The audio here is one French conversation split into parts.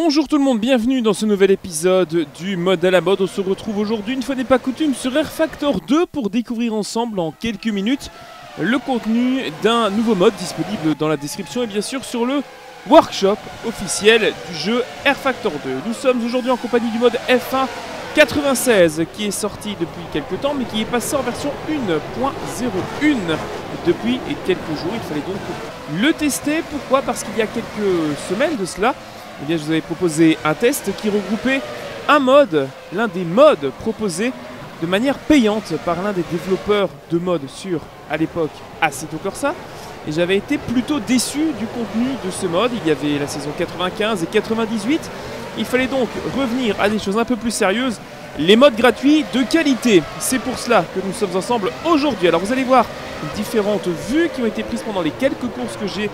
Bonjour tout le monde, bienvenue dans ce nouvel épisode du mode à la mode. On se retrouve aujourd'hui, une fois n'est pas coutume, sur rFactor 2 pour découvrir ensemble en quelques minutes le contenu d'un nouveau mode disponible dans la description et bien sûr sur le workshop officiel du jeu rFactor 2. Nous sommes aujourd'hui en compagnie du mode F1 96 qui est sorti depuis quelques temps mais qui est passé en version 1.01 depuis quelques jours. Il fallait donc le tester. Pourquoi? Parce qu'il y a quelques semaines de cela, eh bien, je vous avais proposé un test qui regroupait un mode, l'un des modes proposés de manière payante par l'un des développeurs de modes sur, à l'époque, Assetto Corsa. Et j'avais été plutôt déçu du contenu de ce mode. Il y avait la saison 95 et 98. Il fallait donc revenir à des choses un peu plus sérieuses, les modes gratuits de qualité. C'est pour cela que nous sommes ensemble aujourd'hui. Alors vous allez voir différentes vues qui ont été prises pendant les quelques courses que j'ai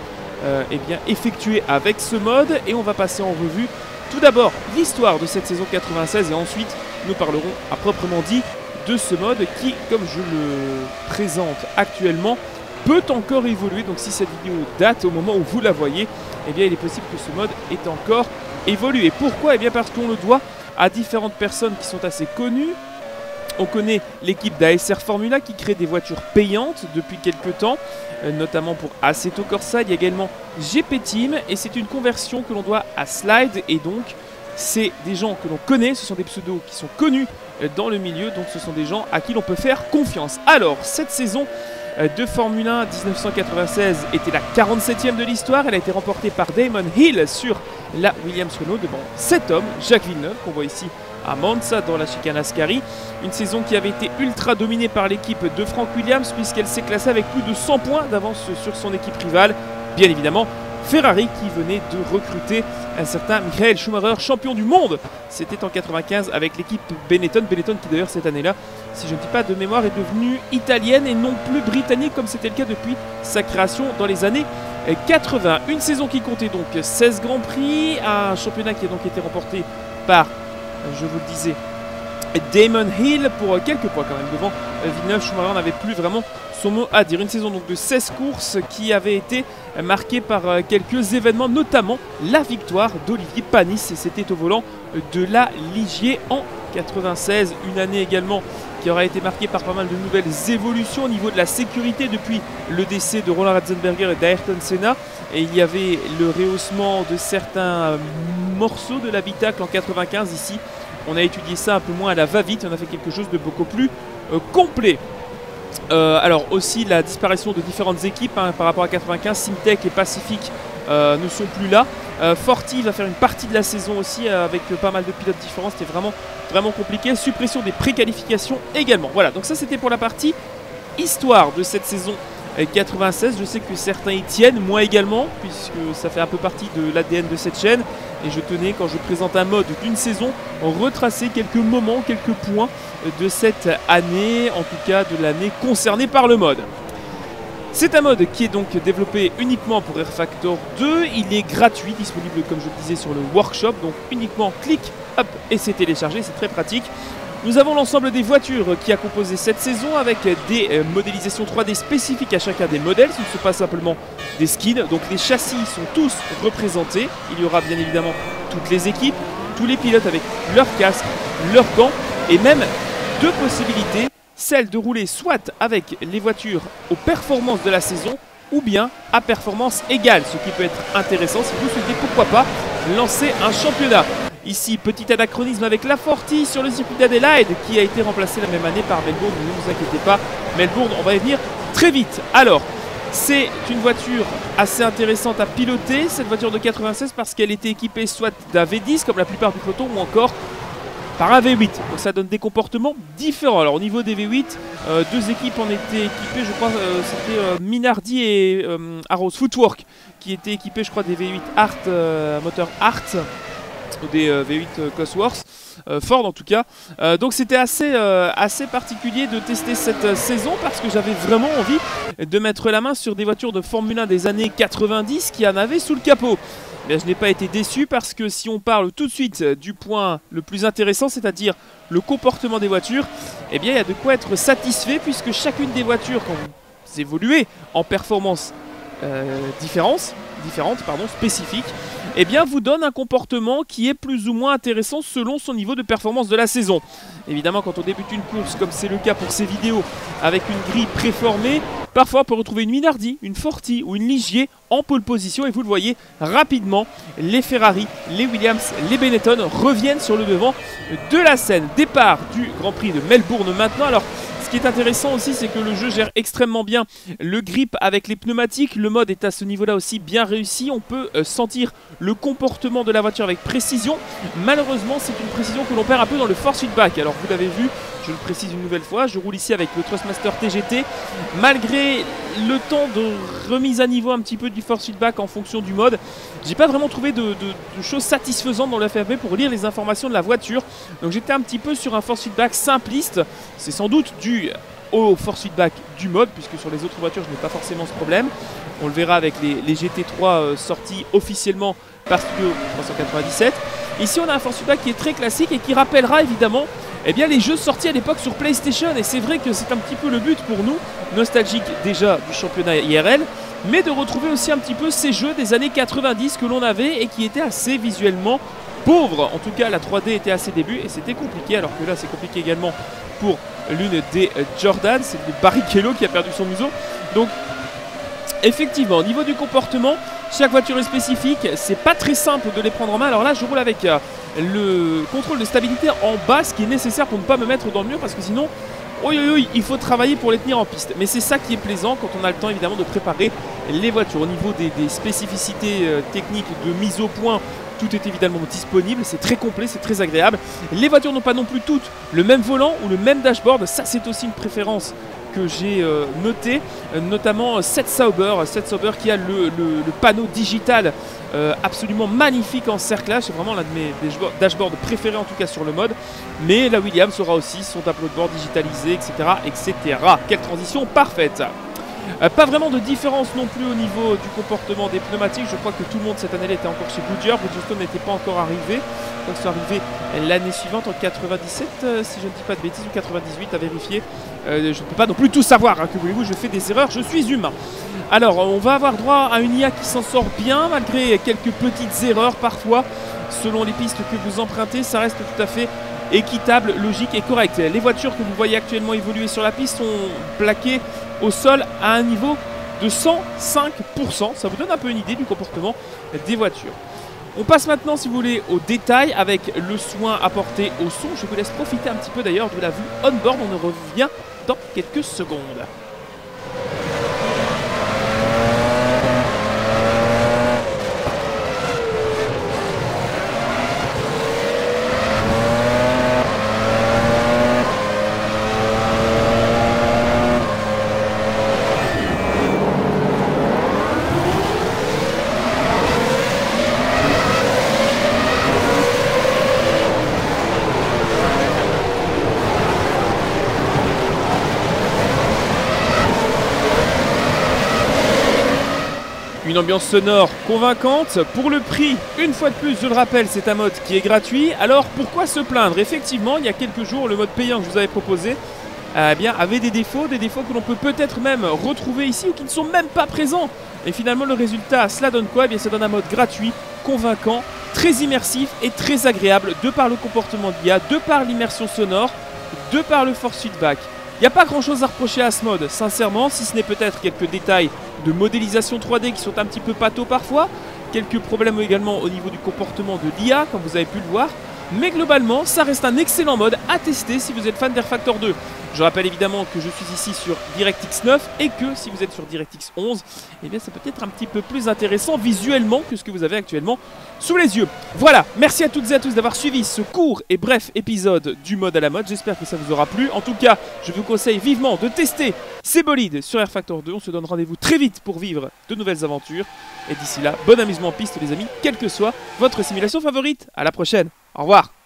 effectué avec ce mode, et on va passer en revue tout d'abord l'histoire de cette saison 96 et ensuite nous parlerons à proprement dit de ce mode qui, comme je le présente actuellement, peut encore évoluer. Donc si cette vidéo date au moment où vous la voyez, eh bien il est possible que ce mode ait encore évolué. Pourquoi? Eh bien parce qu'on le doit à différentes personnes qui sont assez connues. On connaît l'équipe d'ASR Formula qui crée des voitures payantes depuis quelques temps, notamment pour Assetto Corsa. Il y a également GP Team et c'est une conversion que l'on doit à Slide, et donc c'est des gens que l'on connaît, ce sont des pseudos qui sont connus dans le milieu, donc ce sont des gens à qui l'on peut faire confiance. Alors cette saison de Formule 1 1996 était la 47e de l'histoire. Elle a été remportée par Damon Hill sur la Williams Renault devant cet homme, Jacques Villeneuve, qu'on voit ici à Monza dans la chicane Ascari. Une saison qui avait été ultra dominée par l'équipe de Frank Williams puisqu'elle s'est classée avec plus de 100 points d'avance sur son équipe rivale. Bien évidemment, Ferrari qui venait de recruter un certain Michael Schumacher, champion du monde. C'était en 95 avec l'équipe Benetton. Benetton qui d'ailleurs cette année-là, si je ne dis pas de mémoire, est devenue italienne et non plus britannique comme c'était le cas depuis sa création dans les années 80. Une saison qui comptait donc 16 Grands Prix, un championnat qui a donc été remporté par, je vous le disais, Damon Hill pour quelques points quand même devant Villeneuve. Schumacher n'avait plus vraiment son mot à dire. Une saison donc de 16 courses qui avait été marquée par quelques événements, notamment la victoire d'Olivier Panis, et c'était au volant de la Ligier en 96. Une année également qui aura été marquée par pas mal de nouvelles évolutions au niveau de la sécurité depuis le décès de Roland Ratzenberger et d'Ayrton Senna. Et il y avait le rehaussement de certains morceaux de l'habitacle en 95. Ici, on a étudié ça un peu moins à la va-vite, on a fait quelque chose de beaucoup plus complet. Alors aussi la disparition de différentes équipes par rapport à 95, Simtek et Pacific ne sont plus là. Forti va faire une partie de la saison aussi avec pas mal de pilotes différents, c'était vraiment compliqué. Suppression des préqualifications également. Voilà, donc ça c'était pour la partie histoire de cette saison 96. Je sais que certains y tiennent, moi également, puisque ça fait un peu partie de l'ADN de cette chaîne. Et je tenais, quand je présente un mode d'une saison, à retracer quelques moments, quelques points de cette année, en tout cas de l'année concernée par le mode. C'est un mode qui est donc développé uniquement pour rFactor 2. Il est gratuit, disponible comme je le disais sur le workshop, donc uniquement clic, hop, et c'est téléchargé, c'est très pratique. Nous avons l'ensemble des voitures qui a composé cette saison avec des modélisations 3D spécifiques à chacun des modèles. Ce ne sont pas simplement des skins, donc les châssis sont tous représentés. Il y aura bien évidemment toutes les équipes, tous les pilotes avec leur casque, leurs gants et même deux possibilités, celle de rouler soit avec les voitures aux performances de la saison ou bien à performance égale, ce qui peut être intéressant si vous souhaitez, pourquoi pas, lancer un championnat. Ici, petit anachronisme avec la Forti sur le circuit d'Adélaïde qui a été remplacé la même année par Melbourne. Ne vous inquiétez pas, Melbourne, on va y venir très vite. Alors, c'est une voiture assez intéressante à piloter, cette voiture de 96, parce qu'elle était équipée soit d'un V10, comme la plupart du peloton, ou encore par un V8. Donc ça donne des comportements différents. Alors au niveau des V8, deux équipes en étaient équipées, je crois c'était Minardi et Arrows Footwork qui étaient équipées, je crois, des V8 Hart, moteur Hart, ou des V8 Cosworth, Ford en tout cas. Donc c'était assez particulier de tester cette saison parce que j'avais vraiment envie de mettre la main sur des voitures de Formule 1 des années 90 qui en avaient sous le capot. Bien, je n'ai pas été déçu parce que si on parle tout de suite du point le plus intéressant, c'est-à-dire le comportement des voitures, eh bien il y a de quoi être satisfait puisque chacune des voitures, quand vous évoluez en performance différentes, spécifiques, eh bien, vous donne un comportement qui est plus ou moins intéressant selon son niveau de performance de la saison. Évidemment, quand on débute une course, comme c'est le cas pour ces vidéos, avec une grille préformée, parfois on peut retrouver une Minardi, une Forti ou une Ligier en pole position. Et vous le voyez rapidement, les Ferrari, les Williams, les Benetton reviennent sur le devant de la scène. Départ du Grand Prix de Melbourne maintenant. Alors, ce qui est intéressant aussi, c'est que le jeu gère extrêmement bien le grip avec les pneumatiques. Le mode est à ce niveau-là aussi bien réussi. On peut sentir le comportement de la voiture avec précision. Malheureusement, c'est une précision que l'on perd un peu dans le force feedback. Alors, vous l'avez vu, je le précise une nouvelle fois, je roule ici avec le Thrustmaster TGT. Malgré le temps de remise à niveau un petit peu du force feedback en fonction du mode, j'ai pas vraiment trouvé de choses satisfaisantes dans le FFP pour lire les informations de la voiture. Donc, j'étais un petit peu sur un force feedback simpliste. C'est sans doute du au force feedback du mode, puisque sur les autres voitures je n'ai pas forcément ce problème. On le verra avec les GT3 sortis officiellement par Studio 397. Ici on a un force feedback qui est très classique et qui rappellera évidemment les jeux sortis à l'époque sur PlayStation, et c'est vrai que c'est un petit peu le but pour nous, nostalgique déjà du championnat IRL, mais de retrouver aussi un petit peu ces jeux des années 90 que l'on avait et qui étaient assez visuellement pauvres. En tout cas la 3D était à ses débuts et c'était compliqué, alors que là c'est compliqué également pour l'une des Jordan, c'est le Barrichello qui a perdu son museau. Donc effectivement, au niveau du comportement, chaque voiture est spécifique, c'est pas très simple de les prendre en main. Alors là je roule avec le contrôle de stabilité en bas, ce qui est nécessaire pour ne pas me mettre dans le mur, parce que sinon il faut travailler pour les tenir en piste. Mais c'est ça qui est plaisant quand on a le temps évidemment de préparer les voitures. Au niveau des spécificités techniques de mise au point, tout est évidemment disponible, c'est très complet, c'est très agréable. Les voitures n'ont pas non plus toutes le même volant ou le même dashboard, ça c'est aussi une préférence que j'ai notée, notamment cette Sauber, qui a le panneau digital absolument magnifique en cerclage, c'est vraiment l'un de mes dashboards préférés en tout cas sur le mode. Mais la Williams aura aussi son tableau de bord digitalisé, etc. etc. Quelle transition parfaite! Pas vraiment de différence non plus au niveau du comportement des pneumatiques. Je crois que tout le monde cette année était encore chez Goodyear. Bridgestone n'était pas encore arrivé. Donc c'est arrivé l'année suivante en 97, si je ne dis pas de bêtises, ou 98 à vérifier. Je ne peux pas non plus tout savoir, que voulez-vous, je fais des erreurs, je suis humain. Alors on va avoir droit à une IA qui s'en sort bien malgré quelques petites erreurs parfois. Selon les pistes que vous empruntez, ça reste tout à fait équitable, logique et correct. Les voitures que vous voyez actuellement évoluer sur la piste sont plaquées au sol à un niveau de 105%. Ça vous donne un peu une idée du comportement des voitures. On passe maintenant, si vous voulez, au détail avec le soin apporté au son. Je vous laisse profiter un petit peu d'ailleurs de la vue on-board. On revient dans quelques secondes. Une ambiance sonore convaincante. Pour le prix, une fois de plus, je le rappelle, c'est un mode qui est gratuit. Alors pourquoi se plaindre? Effectivement, il y a quelques jours, le mode payant que je vous avais proposé avait des défauts que l'on peut peut-être même retrouver ici ou qui ne sont même pas présents. Et finalement, le résultat, cela donne quoi? Ça donne un mode gratuit, convaincant, très immersif et très agréable de par le comportement de l'IA, de par l'immersion sonore, de par le force feedback. Il n'y a pas grand chose à reprocher à ce mode, sincèrement, si ce n'est peut-être quelques détails de modélisation 3D qui sont un petit peu pâteaux parfois, quelques problèmes également au niveau du comportement de l'IA, comme vous avez pu le voir, mais globalement, ça reste un excellent mode à tester si vous êtes fan d'rFactor 2. Je rappelle évidemment que je suis ici sur DirectX 9 et que si vous êtes sur DirectX 11, eh bien ça peut être un petit peu plus intéressant visuellement que ce que vous avez actuellement sous les yeux. Voilà, merci à toutes et à tous d'avoir suivi ce court et bref épisode du mode à la mode. J'espère que ça vous aura plu. En tout cas, je vous conseille vivement de tester ces bolides sur rFactor 2. On se donne rendez-vous très vite pour vivre de nouvelles aventures. Et d'ici là, bon amusement en piste les amis, quelle que soit votre simulation favorite. À la prochaine, au revoir.